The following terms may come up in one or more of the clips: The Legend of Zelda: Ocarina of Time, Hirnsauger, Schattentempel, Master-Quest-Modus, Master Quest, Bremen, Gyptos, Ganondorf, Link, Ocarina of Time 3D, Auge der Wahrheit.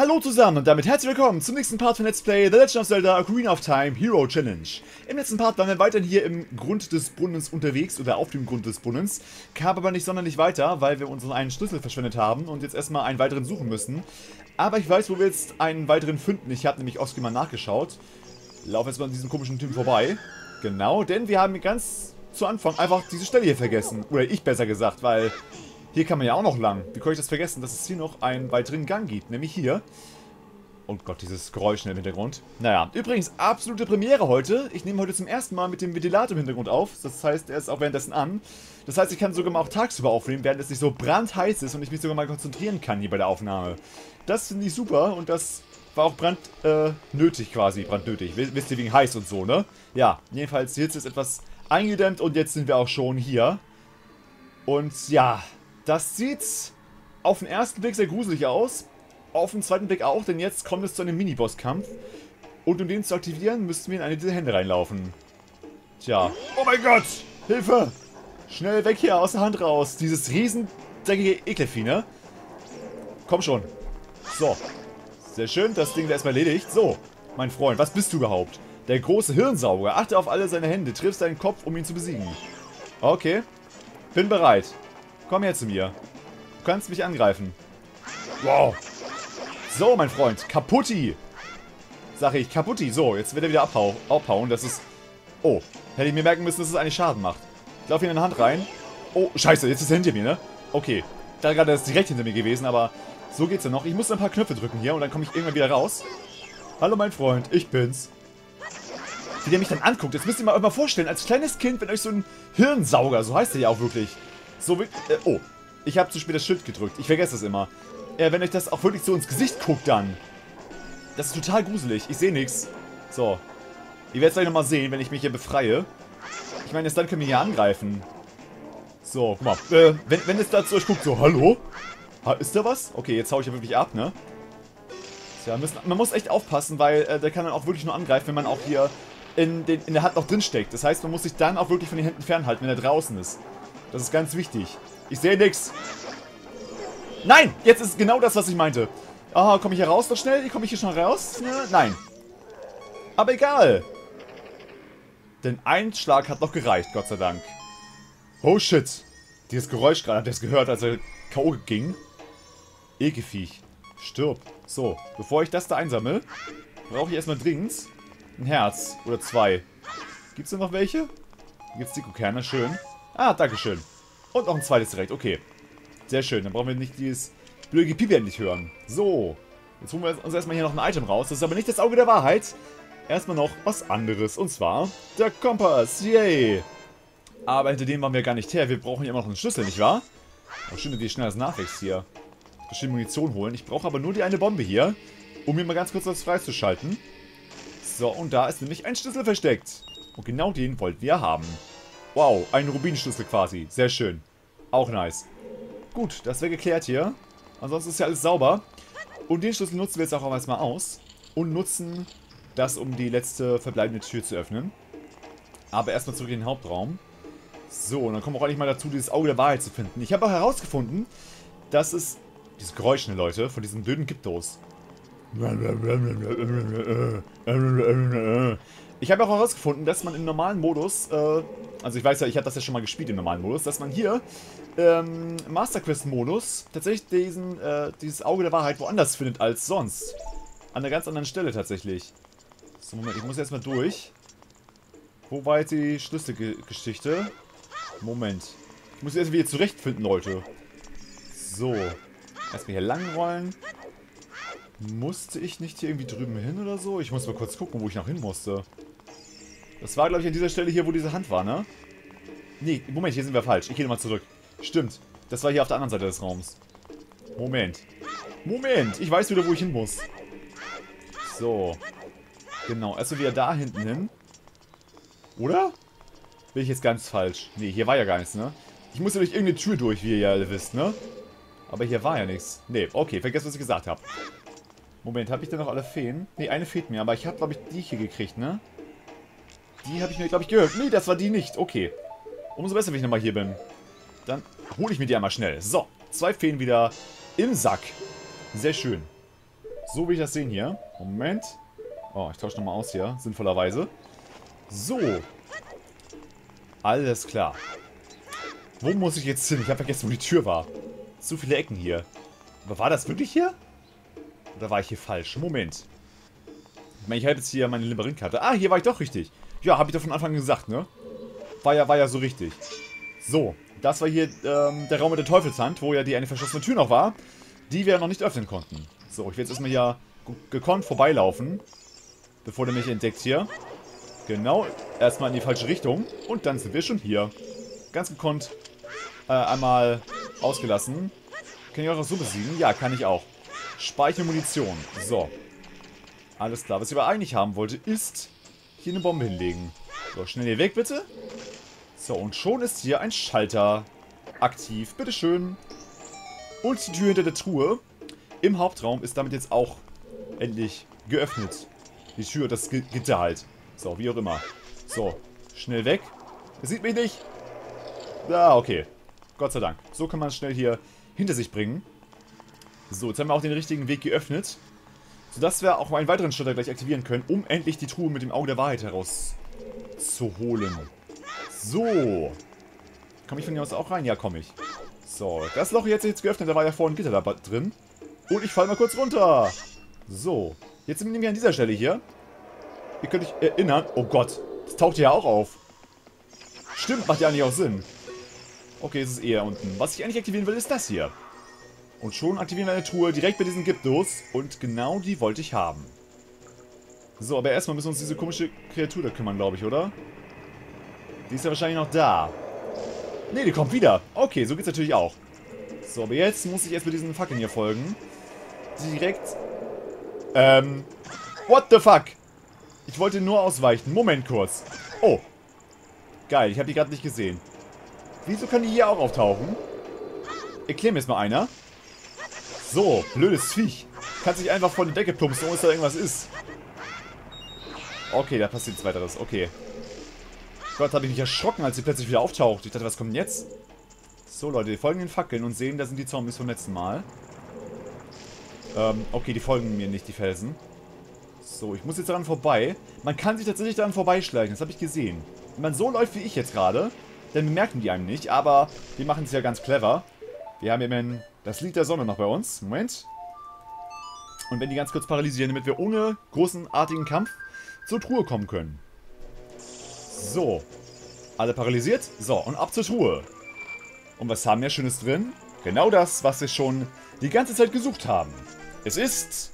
Hallo zusammen und damit herzlich willkommen zum nächsten Part von Let's Play The Legend of Zelda: Ocarina of Time Hero Challenge. Im letzten Part waren wir weiterhin hier im Grund des Brunnens unterwegs, oder auf dem Grund des Brunnens, kam aber nicht sonderlich weiter, weil wir unseren einen Schlüssel verschwendet haben und jetzt erstmal einen weiteren suchen müssen. Aber ich weiß, wo wir jetzt einen weiteren finden. Ich habe nämlich Oski mal nachgeschaut. Laufe jetzt mal an diesem komischen Typen vorbei. Genau, denn wir haben ganz zu Anfang einfach diese Stelle hier vergessen. Oder ich besser gesagt, weil... Hier kann man ja auch noch lang. Wie konnte ich das vergessen, dass es hier noch einen weiteren Gang gibt? Nämlich hier. Oh Gott, dieses Geräusch im Hintergrund. Naja, übrigens, absolute Premiere heute. Ich nehme heute zum ersten Mal mit dem Ventilator im Hintergrund auf. Das heißt, er ist auch währenddessen an. Das heißt, ich kann sogar mal auch tagsüber aufnehmen, während es nicht so brandheiß ist und ich mich sogar mal konzentrieren kann hier bei der Aufnahme. Das finde ich super und das war auch brandnötig quasi. Brandnötig. Wisst ihr, wegen heiß und so, ne? Ja, jedenfalls, die Hitze ist etwas eingedämmt und jetzt sind wir auch schon hier. Und ja... Das sieht auf den ersten Blick sehr gruselig aus, auf den zweiten Blick auch, denn jetzt kommt es zu einem Mini-Boss-Kampf. Und um den zu aktivieren, müssten wir in eine dieser Hände reinlaufen. Tja. Oh mein Gott! Hilfe! Schnell weg hier, aus der Hand raus. Dieses riesendeckige Ekelvieh, ne? Komm schon. So. Sehr schön, das Ding ist erstmal erledigt. So, mein Freund, was bist du überhaupt? Der große Hirnsauger. Achte auf alle seine Hände. Triff seinen Kopf, um ihn zu besiegen. Okay. Bin bereit. Komm her zu mir. Du kannst mich angreifen. Wow. So, mein Freund. Kaputti. Sag ich. Kaputti. So, jetzt wird er wieder abhauen. Das ist... Oh. Hätte ich mir merken müssen, dass es eigentlich Schaden macht. Ich laufe ihn in die Hand rein. Oh, scheiße. Jetzt ist er hinter mir, ne? Okay. Da gerade ist direkt hinter mir gewesen, aber so geht's ja noch. Ich muss ein paar Knöpfe drücken hier und dann komme ich irgendwann wieder raus. Hallo, mein Freund. Ich bin's. Wie der mich dann anguckt. Jetzt müsst ihr euch mal vorstellen, als kleines Kind, wenn euch so ein Hirnsauger, so heißt der ja auch wirklich... So oh, ich habe zu spät das Schild gedrückt. Ich vergesse das immer. Wenn euch das auch wirklich so ins Gesicht guckt dann. Das ist total gruselig. Ich sehe nichts. So. Ihr werdet es gleich nochmal sehen, wenn ich mich hier befreie. Ich meine, erst dann können wir hier angreifen. So, guck mal. Wenn es da zu euch guckt, so, hallo? Ist da was? Okay, jetzt hau ich ja wirklich ab, ne? Tja, man muss echt aufpassen, weil der kann dann auch wirklich nur angreifen, wenn man auch hier in der Hand noch drin steckt. Das heißt, man muss sich dann auch wirklich von den Händen fernhalten, wenn er draußen ist. Das ist ganz wichtig. Ich sehe nichts. Nein! Jetzt ist genau das, was ich meinte. Ah, komme ich hier raus noch schnell? Komme ich hier schon raus? Nein. Aber egal. Denn ein Schlag hat noch gereicht, Gott sei Dank. Oh shit. Dieses Geräusch gerade, habt ihr es gehört, als er K.O. ging? Ekelviech. Stirb. So, bevor ich das da einsammle, brauche ich erstmal dringend ein Herz. Oder zwei. Gibt es denn noch welche? Gibt's die Kokerne? Schön. Ah, dankeschön. Und noch ein zweites direkt. Okay. Sehr schön. Dann brauchen wir nicht dieses blöde Pipi endlich hören. So. Jetzt holen wir uns erstmal hier noch ein Item raus. Das ist aber nicht das Auge der Wahrheit. Erstmal noch was anderes. Und zwar der Kompass. Yay. Aber hinter dem waren wir gar nicht her. Wir brauchen ja immer noch einen Schlüssel, nicht wahr? Oh, schön, wie schnell das nachwächst hier. Bestimmt Munition holen. Ich brauche aber nur die eine Bombe hier, um mir mal ganz kurz was freizuschalten. So, und da ist nämlich ein Schlüssel versteckt. Und genau den wollten wir haben. Wow, ein Rubinschlüssel quasi. Sehr schön. Auch nice. Gut, das wäre geklärt hier. Ansonsten ist ja alles sauber. Und den Schlüssel nutzen wir jetzt auch erstmal aus. Und nutzen das, um die letzte verbleibende Tür zu öffnen. Aber erstmal zurück in den Hauptraum. So, und dann kommen wir auch endlich mal dazu, dieses Auge der Wahrheit zu finden. Ich habe auch herausgefunden, dass es... Dieses Geräusch, ne Leute, von diesem blöden Gyptos. Ich habe auch herausgefunden, dass man im normalen Modus, also ich weiß ja, ich habe das ja schon mal gespielt im normalen Modus, dass man hier im Master Quest Modus tatsächlich dieses Auge der Wahrheit woanders findet als sonst. An einer ganz anderen Stelle tatsächlich. So, Moment, ich muss jetzt mal durch. Wo war jetzt die Schlüsselgeschichte? Moment. Ich muss jetzt wieder zurechtfinden, Leute. So. Erstmal hier langrollen. Musste ich nicht hier irgendwie drüben hin oder so? Ich muss mal kurz gucken, wo ich noch hin musste. Das war, glaube ich, an dieser Stelle hier, wo diese Hand war, ne? Nee, Moment, hier sind wir falsch. Ich gehe nochmal zurück. Stimmt, das war hier auf der anderen Seite des Raums. Moment, ich weiß wieder, wo ich hin muss. So. Genau, erst wieder da hinten hin. Oder? Bin ich jetzt ganz falsch? Nee, hier war ja gar nichts, ne? Ich musste durch irgendeine Tür durch, wie ihr ja alle wisst, ne? Aber hier war ja nichts. Nee, okay, vergesst, was ich gesagt habe. Moment, habe ich denn noch alle Feen? Ne, eine fehlt mir, aber ich habe, glaube ich, die hier gekriegt, ne? Die habe ich mir, glaube ich, gehört. Ne, das war die nicht. Okay. Umso besser, wenn ich nochmal hier bin. Dann hole ich mir die einmal schnell. So, zwei Feen wieder im Sack. Sehr schön. So will ich das sehen hier. Moment. Oh, ich tausche nochmal aus hier, sinnvollerweise. So. Alles klar. Wo muss ich jetzt hin? Ich habe vergessen, wo die Tür war. Zu viele Ecken hier. Aber war das wirklich hier? Oder war ich hier falsch? Moment. Ich meine, ich habe jetzt hier meine Labyrinthkarte. Ah, hier war ich doch richtig. Ja, habe ich doch von Anfang an gesagt, ne? War ja so richtig. So, das war hier der Raum mit der Teufelshand, wo ja die eine verschlossene Tür noch war, die wir noch nicht öffnen konnten. So, ich werde jetzt erstmal hier gekonnt vorbeilaufen, bevor der mich entdeckt hier. Genau, erstmal in die falsche Richtung und dann sind wir schon hier. Ganz gekonnt einmal ausgelassen. Kann ich auch noch so besiegen? Ja, kann ich auch. Speichern Munition. So. Alles klar, was ich aber eigentlich haben wollte, ist hier eine Bombe hinlegen. So, schnell hier weg, bitte. So, und schon ist hier ein Schalter aktiv. Bitteschön. Und die Tür hinter der Truhe im Hauptraum ist damit jetzt auch endlich geöffnet. Die Tür, das Gitter halt. So, wie auch immer. So, schnell weg. Er sieht mich nicht. Ah, okay. Gott sei Dank. So kann man es schnell hier hinter sich bringen. So, jetzt haben wir auch den richtigen Weg geöffnet. Sodass wir auch einen weiteren Schalter gleich aktivieren können, um endlich die Truhe mit dem Auge der Wahrheit herauszuholen. So. Komme ich von hier aus auch rein? Ja, komme ich. So, das Loch jetzt geöffnet, da war ja vorhin ein Gitter da drin. Und ich falle mal kurz runter. So, jetzt sind wir an dieser Stelle hier. Ihr könnt euch erinnern. Oh Gott, das taucht ja auch auf. Stimmt, macht ja eigentlich auch Sinn. Okay, es ist eher unten. Was ich eigentlich aktivieren will, ist das hier. Und schon aktivieren wir eine Truhe direkt bei diesem Gyptos. Und genau die wollte ich haben. So, aber erstmal müssen wir uns diese komische Kreatur da kümmern, glaube ich, oder? Die ist ja wahrscheinlich noch da. Ne, die kommt wieder. Okay, so geht's natürlich auch. So, aber jetzt muss ich erst mit diesen Fackeln hier folgen. Direkt... What the fuck? Ich wollte nur ausweichen. Moment kurz. Oh. Geil, ich habe die gerade nicht gesehen. Wieso kann die hier auch auftauchen? Erklär mir jetzt mal einer. So, blödes Viech. Kann sich einfach von der Decke plumpsen, ohne dass da irgendwas ist. Okay, da passiert nichts weiteres. Okay. Gott, habe ich mich erschrocken, als sie plötzlich wieder auftaucht. Ich dachte, was kommt denn jetzt? So, Leute, wir folgen den Fackeln und sehen, da sind die Zombies vom letzten Mal. Okay, die folgen mir nicht, die Felsen. So, ich muss jetzt daran vorbei. Man kann sich tatsächlich daran vorbeischleichen, das habe ich gesehen. Wenn man so läuft wie ich jetzt gerade, dann bemerken die einem nicht, aber wir machen es ja ganz clever. Wir haben eben das Lied der Sonne noch bei uns. Moment. Und wenn die ganz kurz paralysieren, damit wir ohne großen, artigen Kampf zur Truhe kommen können. So. Alle paralysiert. So, und ab zur Truhe. Und was haben wir Schönes drin? Genau das, was wir schon die ganze Zeit gesucht haben. Es ist...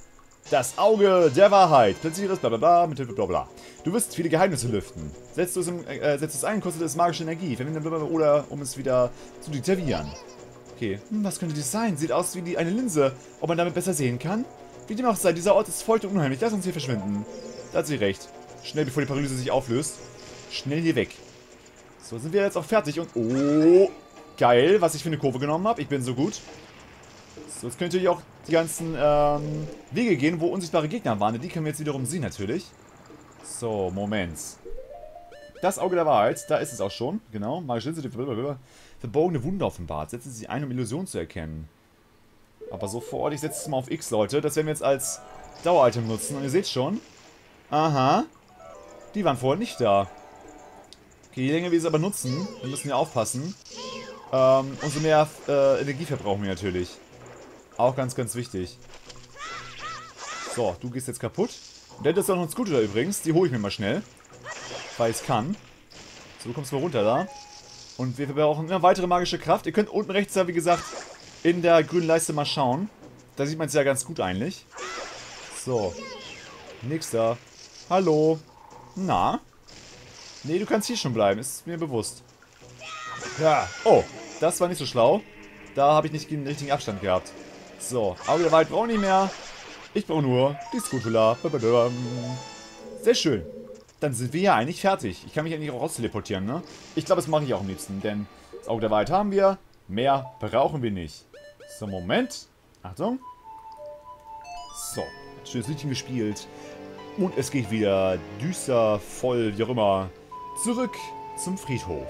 das Auge der Wahrheit. Platziere es, bla bla bla, mit Hilfe bla bla. Du wirst viele Geheimnisse lüften. Setzt es ein, kostet es magische Energie. Verwende bla bla bla, oder um es wieder zu deaktivieren. Okay, was könnte das sein? Sieht aus wie eine Linse. Ob man damit besser sehen kann? Wie dem auch sei, dieser Ort ist feucht und unheimlich. Lass uns hier verschwinden. Da hat sie recht. Schnell, bevor die Paralyse sich auflöst. Schnell hier weg. So, sind wir jetzt auch fertig und... Oh, geil, was ich für eine Kurve genommen habe. Ich bin so gut. So, jetzt könnt ihr auch die ganzen Wege gehen, wo unsichtbare Gegner waren. Die können wir jetzt wiederum sehen, natürlich. So, Moment. Das Auge der Wahrheit, da ist es auch schon. Genau, magische Linse, verborgene Wunder offenbart. Setzen sie ein, um Illusionen zu erkennen. Aber sofort, ich setze es mal auf X, Leute. Das werden wir jetzt als Dauer-Item nutzen. Und ihr seht schon. Aha. Die waren vorher nicht da. Okay, je länger wir es aber nutzen, wir müssen ja aufpassen, umso mehr Energie verbrauchen wir natürlich. Auch ganz, ganz wichtig. So, du gehst jetzt kaputt. Und dann ist auch noch ein Scooter da übrigens. Die hole ich mir mal schnell. Weil ich es kann. So, du kommst mal runter da. Und wir brauchen immer weitere magische Kraft. Ihr könnt unten rechts da, wie gesagt, in der grünen Leiste mal schauen. Da sieht man es ja ganz gut eigentlich. So. Nächster. Hallo. Na? Nee, du kannst hier schon bleiben. Ist mir bewusst. Ja. Oh, das war nicht so schlau. Da habe ich nicht den richtigen Abstand gehabt. So, aber der Wald braucht nicht mehr. Ich brauche nur die Scutula. Sehr schön. Dann sind wir ja eigentlich fertig. Ich kann mich eigentlich auch raus teleportieren, ne? Ich glaube, das mache ich auch am liebsten, denn das Auge der Wahrheit haben wir. Mehr brauchen wir nicht. So, Moment. Achtung. So, schönes Liedchen gespielt. Und es geht wieder düster, voll, wie auch immer, zurück zum Friedhof.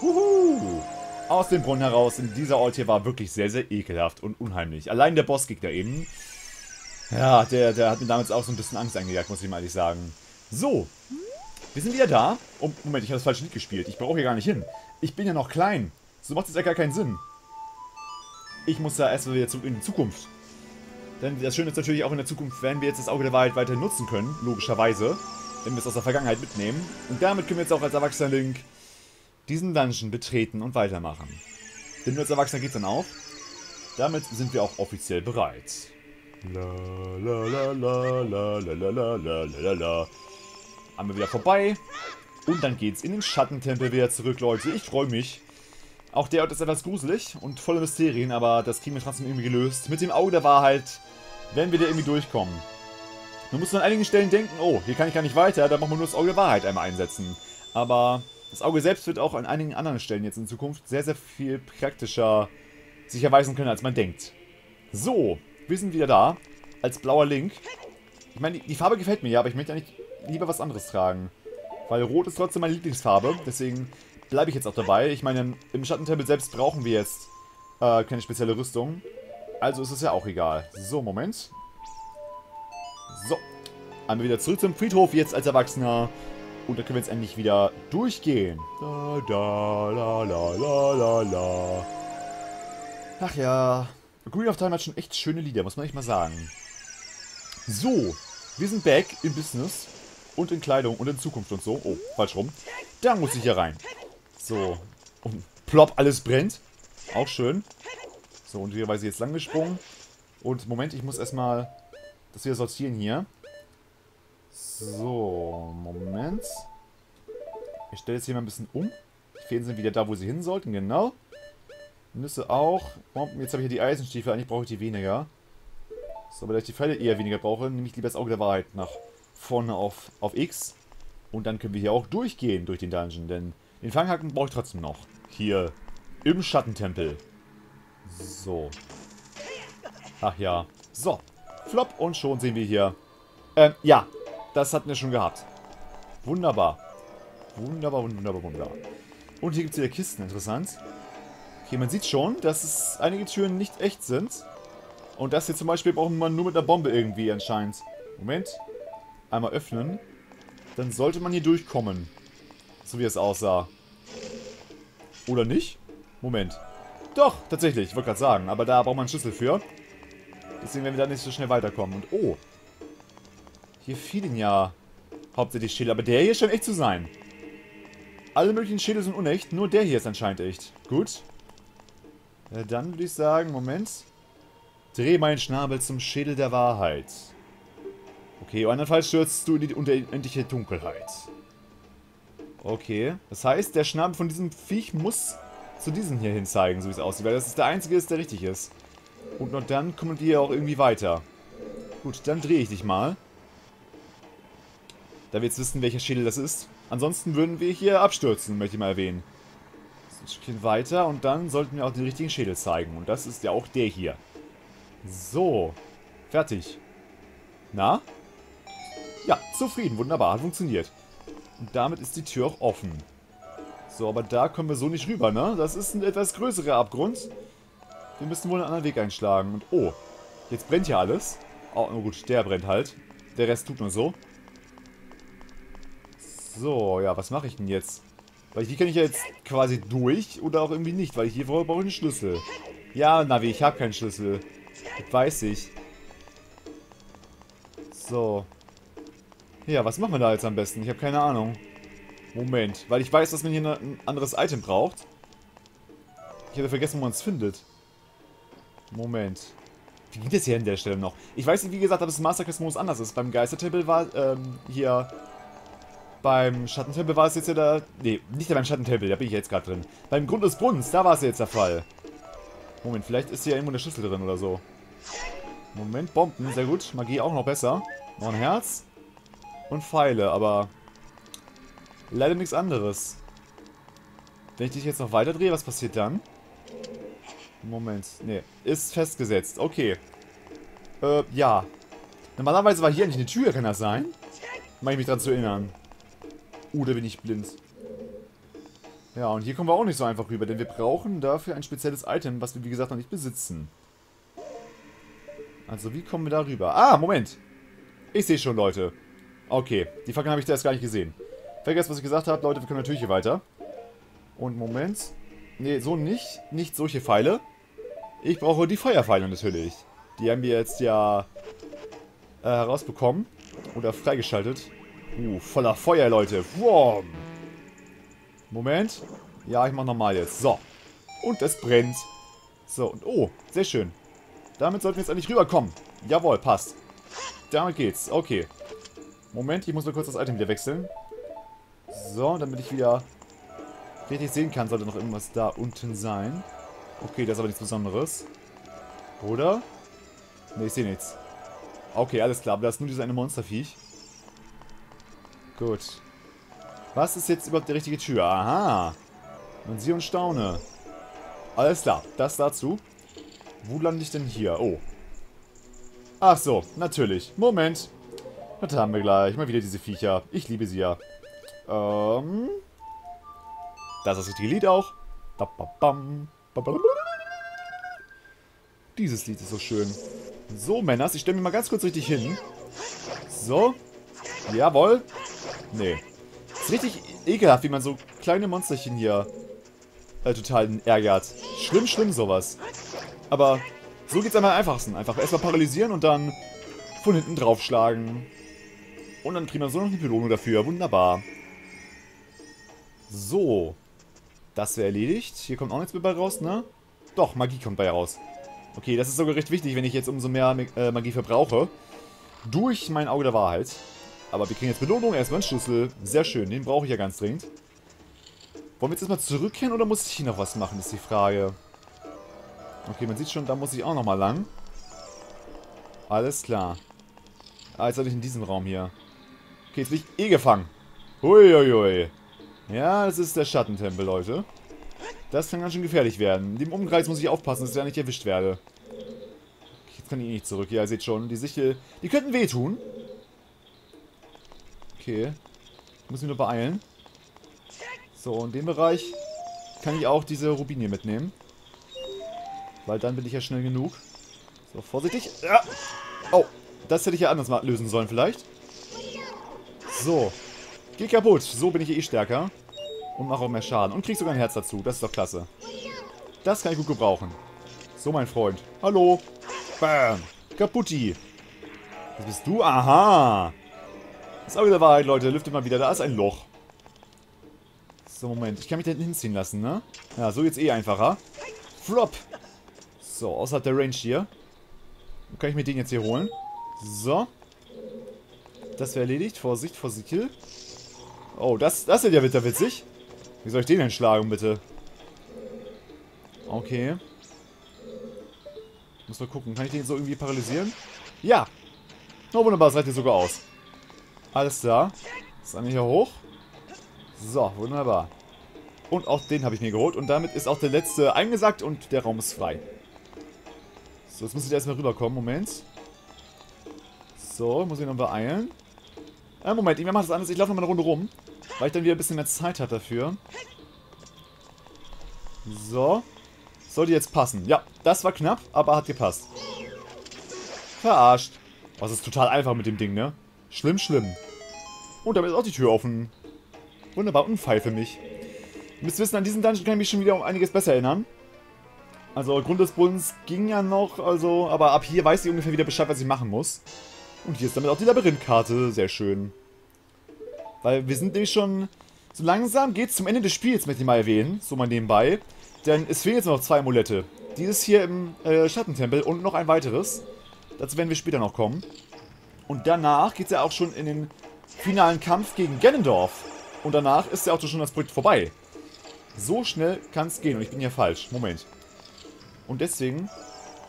Wuhu! Aus dem Brunnen heraus, in dieser Ort hier war wirklich sehr, sehr ekelhaft und unheimlich. Allein der Bossgegner eben. Ja, der hat mir damals auch so ein bisschen Angst eingejagt, muss ich mal ehrlich sagen. So, wir sind wieder da. Oh, Moment, ich habe das falsche Lied gespielt. Ich brauche hier gar nicht hin. Ich bin ja noch klein. So macht es ja gar keinen Sinn. Ich muss da erstmal wieder in die Zukunft. Denn das Schöne ist natürlich auch, in der Zukunft werden wir jetzt das Auge der Wahrheit weiter nutzen können, logischerweise. Wenn wir es aus der Vergangenheit mitnehmen. Und damit können wir jetzt auch als Erwachsener Link diesen Dungeon betreten und weitermachen. Denn nur als Erwachsener geht's dann auch. Damit sind wir auch offiziell bereit. Haben wir wieder vorbei. Und dann geht's in den Schattentempel wieder zurück, Leute. Ich freue mich. Auch der Ort ist etwas gruselig und voller Mysterien, aber das kriegen wir trotzdem irgendwie gelöst. Mit dem Auge der Wahrheit werden wir da irgendwie durchkommen. Man muss an einigen Stellen denken, oh, hier kann ich gar nicht weiter, da machen wir nur das Auge der Wahrheit einmal einsetzen. Aber das Auge selbst wird auch an einigen anderen Stellen jetzt in Zukunft sehr, sehr viel praktischer sich erweisen können, als man denkt. So, wir sind wieder da, als blauer Link. Ich meine, die Farbe gefällt mir ja, aber ich möchte eigentlich lieber was anderes tragen. Weil Rot ist trotzdem meine Lieblingsfarbe, deswegen bleibe ich jetzt auch dabei. Ich meine, im Schattentempel selbst brauchen wir jetzt keine spezielle Rüstung. Also ist es ja auch egal. So, Moment. So. Einmal wieder zurück zum Friedhof, jetzt als Erwachsener. Und da können wir jetzt endlich wieder durchgehen. Da, da, la, la, la, la, la. Ach ja. Ocarina of Time hat schon echt schöne Lieder, muss man echt mal sagen. So. Wir sind back im Business. Und in Kleidung und in Zukunft und so. Oh, falsch rum. Da muss ich hier rein. So. Und plopp, alles brennt. Auch schön. So, und hier war sie jetzt lang gesprungen. Und Moment, ich muss erstmal das wieder sortieren hier. So, Moment. Ich stelle jetzt hier mal ein bisschen um. Die Fäden sind wieder da, wo sie hin sollten, genau. Nüsse auch. Oh, jetzt habe ich hier die Eisenstiefel, eigentlich brauche ich die weniger. So, aber da ich die Pfeile eher weniger brauche, nehme ich lieber das Auge der Wahrheit nach vorne auf X. Und dann können wir hier auch durchgehen durch den Dungeon, denn den Fanghaken brauche ich trotzdem noch. Hier im Schattentempel. So. Ach ja. So. Flop und schon sehen wir hier. Ja. Das hatten wir schon gehabt. Wunderbar. Wunderbar, wunderbar, wunderbar. Und hier gibt es wieder Kisten. Interessant. Okay, man sieht schon, dass es einige Türen nicht echt sind. Und das hier zum Beispiel braucht man nur mit einer Bombe irgendwie anscheinend. Moment. Einmal öffnen. Dann sollte man hier durchkommen. So wie es aussah. Oder nicht? Moment. Doch, tatsächlich. Ich wollte gerade sagen. Aber da braucht man einen Schlüssel für. Deswegen werden wir da nicht so schnell weiterkommen. Und oh. Hier fielen ja hauptsächlich Schädel. Aber der hier scheint echt zu sein. Alle möglichen Schädel sind unecht. Nur der hier ist anscheinend echt. Gut. Ja, dann würde ich sagen, Moment. Dreh meinen Schnabel zum Schädel der Wahrheit. Okay, andernfalls stürzt du in die unendliche Dunkelheit. Okay. Das heißt, der Schnabel von diesem Viech muss zu diesem hier hin zeigen, so wie es aussieht. Weil das ist der einzige, der richtig ist. Und nur dann kommen wir auch irgendwie weiter. Gut, dann drehe ich dich mal. Da wir jetzt wissen, welcher Schädel das ist. Ansonsten würden wir hier abstürzen, möchte ich mal erwähnen. So, ein Stückchen weiter und dann sollten wir auch den richtigen Schädel zeigen. Und das ist ja auch der hier. So. Fertig. Na? Ja, zufrieden. Wunderbar. Hat funktioniert. Und damit ist die Tür auch offen. So, aber da kommen wir so nicht rüber, ne? Das ist ein etwas größerer Abgrund. Wir müssen wohl einen anderen Weg einschlagen. Und oh, jetzt brennt ja alles. Oh, na gut, der brennt halt. Der Rest tut nur so. So, ja, was mache ich denn jetzt? Weil hier kann ich ja jetzt quasi durch oder auch irgendwie nicht, weil hier brauche ich einen Schlüssel. Ja, Navi, ich habe keinen Schlüssel. Das weiß ich. So. Ja, was machen wir da jetzt am besten? Ich habe keine Ahnung. Moment, weil ich weiß, dass man hier ein anderes Item braucht. Ich hätte vergessen, wo man es findet. Moment. Wie geht es hier an der Stelle noch? Ich weiß nicht, wie gesagt, ob es im Master Quest-Modus anders ist. Beim Geistertempel war, hier... Beim Schattentempel war es jetzt ja da... Ne, nicht beim Schattentempel, da bin ich jetzt gerade drin. Beim Grund des Brunnens, da war es ja jetzt der Fall. Moment, vielleicht ist hier irgendwo eine Schüssel drin oder so. Moment, Bomben, sehr gut. Magie auch noch besser. Noch ein Herz. Und Pfeile, aber... leider nichts anderes. Wenn ich dich jetzt noch weiter drehe, was passiert dann? Moment, ne. Ist festgesetzt, okay. Ja. Normalerweise war hier eigentlich eine Tür, kann das sein? Mach ich mich dran zu erinnern. Da bin ich blind. Ja, und hier kommen wir auch nicht so einfach rüber, denn wir brauchen dafür ein spezielles Item, was wir, wie gesagt, noch nicht besitzen. Also wie kommen wir da rüber? Ah, Moment. Ich sehe schon, Leute. Okay, die Fackeln habe ich da erst gar nicht gesehen. Vergesst, was ich gesagt habe. Leute, wir können natürlich hier weiter. Und Moment. Ne, so nicht. Nicht solche Pfeile. Ich brauche die Feuerpfeile natürlich. Die haben wir jetzt ja herausbekommen. Oder freigeschaltet. Voller Feuer, Leute. Wow. Moment. Ja, ich mache nochmal jetzt. So. Und es brennt. So, und oh, sehr schön. Damit sollten wir jetzt endlich rüberkommen. Jawohl, passt. Damit geht's. Okay. Moment, ich muss nur kurz das Item wieder wechseln. So, damit ich wieder richtig sehen kann, sollte noch irgendwas da unten sein. Okay, das ist aber nichts Besonderes. Oder? Ne, ich sehe nichts. Okay, alles klar, aber das ist nur dieses eine Monsterviech. Gut. Was ist jetzt überhaupt die richtige Tür? Aha. Man sieh und staune. Alles klar, das dazu. Wo lande ich denn hier? Oh. Ach so, natürlich. Moment. Das haben wir gleich. Mal wieder diese Viecher. Ich liebe sie ja. Das ist das richtige Lied auch. Dieses Lied ist so schön. So, Männers, ich stelle mich mal ganz kurz richtig hin. So. Jawohl. Nee. Ist richtig ekelhaft, wie man so kleine Monsterchen hier total ärgert. Schlimm, schlimm sowas. Aber so geht's am einfachsten. Einfach erstmal paralysieren und dann von hinten draufschlagen. Und dann kriegen wir so noch eine Belohnung dafür. Wunderbar. So. Das wäre erledigt. Hier kommt auch nichts mehr bei raus, ne? Doch, Magie kommt bei raus. Okay, das ist sogar recht wichtig, wenn ich jetzt umso mehr Magie verbrauche. Durch mein Auge der Wahrheit. Aber wir kriegen jetzt Belohnung. Erstmal einen Schlüssel. Sehr schön. Den brauche ich ja ganz dringend. Wollen wir jetzt erstmal zurückkehren oder muss ich hier noch was machen, ist die Frage. Okay, man sieht schon, da muss ich auch nochmal lang. Alles klar. Ah, jetzt soll ich in diesem Raum hier. Okay, jetzt bin ich eh gefangen. Huiuiui. Ja, das ist der Schattentempel, Leute. Das kann ganz schön gefährlich werden. In dem Umkreis muss ich aufpassen, dass ich da nicht erwischt werde. Okay, jetzt kann ich eh nicht zurück. Ja, ihr seht schon, die Sichel... Die könnten wehtun. Okay. Ich muss mich nur beeilen. So, in dem Bereich kann ich auch diese Rubine mitnehmen. Weil dann bin ich ja schnell genug. So, vorsichtig. Ja. Oh, das hätte ich ja anders mal lösen sollen vielleicht. So. Geh kaputt. So bin ich eh stärker. Und mache auch mehr Schaden. Und krieg sogar ein Herz dazu. Das ist doch klasse. Das kann ich gut gebrauchen. So, mein Freund. Hallo. Bam. Kaputti. Was bist du? Aha. Das Auge der Wahrheit, Leute. Lüftet mal wieder. Da ist ein Loch. So, Moment. Ich kann mich da hinten hinziehen lassen, ne? Ja, so geht's eh einfacher. Flop. So, außerhalb der Range hier. Dann kann ich mir den jetzt hier holen. So. Das wäre erledigt. Vorsicht, Vorsicht. Oh, das wird ja wieder witzig. Wie soll ich den denn schlagen, bitte? Okay. Muss mal gucken. Kann ich den so irgendwie paralysieren? Ja. Na, wunderbar. Das reicht hier sogar aus. Alles klar. Ist einer hier hoch. So, wunderbar. Und auch den habe ich mir geholt. Und damit ist auch der letzte eingesackt und der Raum ist frei. So, jetzt muss ich erstmal rüberkommen. Moment. So, muss ich noch beeilen. Moment, ich mache das anders. Ich laufe nochmal eine Runde rum. Weil ich dann wieder ein bisschen mehr Zeit habe dafür. So. Sollte jetzt passen. Ja, das war knapp, aber hat gepasst. Verarscht. Oh, das ist total einfach mit dem Ding, ne? Schlimm, schlimm. Und damit ist auch die Tür offen. Wunderbar, und ein Pfeil für mich. Ihr müsst wissen, an diesem Dungeon kann ich mich schon wieder um einiges besser erinnern. Also, Grund des Brunnens ging ja noch, also, aber ab hier weiß ich ungefähr wieder Bescheid, was ich machen muss. Und hier ist damit auch die Labyrinthkarte, sehr schön. Weil wir sind nämlich schon, so langsam geht's zum Ende des Spiels, möchte ich mal erwähnen, so mal nebenbei. Denn es fehlen jetzt noch 2 Amulette. Dieses hier im Schattentempel und noch ein weiteres. Dazu werden wir später noch kommen. Und danach geht's ja auch schon in den finalen Kampf gegen Ganondorf. Und danach ist ja auch schon das Projekt vorbei. So schnell kann's gehen und ich bin hier falsch. Moment. Und deswegen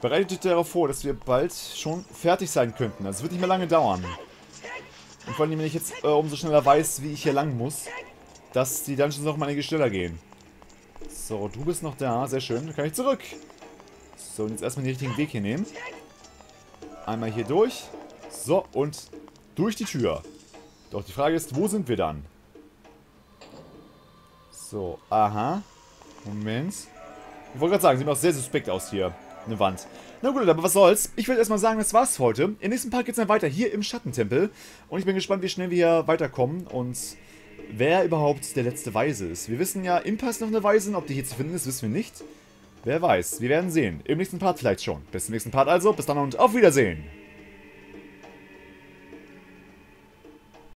bereitet euch darauf vor, dass wir bald schon fertig sein könnten. Also es wird nicht mehr lange dauern. Und vor allem, wenn ich jetzt umso schneller weiß, wie ich hier lang muss, dass die Dungeons noch mal einige schneller gehen. So, du bist noch da. Sehr schön. Dann kann ich zurück. So, und jetzt erstmal den richtigen Weg hier nehmen. Einmal hier durch. So, und durch die Tür. Doch die Frage ist, wo sind wir dann? So, aha. Moment. Ich wollte gerade sagen, sieht auch sehr suspekt aus hier. Eine Wand. Na gut, aber was soll's. Ich würde erstmal sagen, das war's für heute. Im nächsten Part geht's dann weiter hier im Schattentempel. Und ich bin gespannt, wie schnell wir weiterkommen und wer überhaupt der letzte Weise ist. Wir wissen ja, im Pass noch eine Weise, ob die hier zu finden ist, wissen wir nicht. Wer weiß, wir werden sehen. Im nächsten Part vielleicht schon. Bis zum nächsten Part also, bis dann und auf Wiedersehen!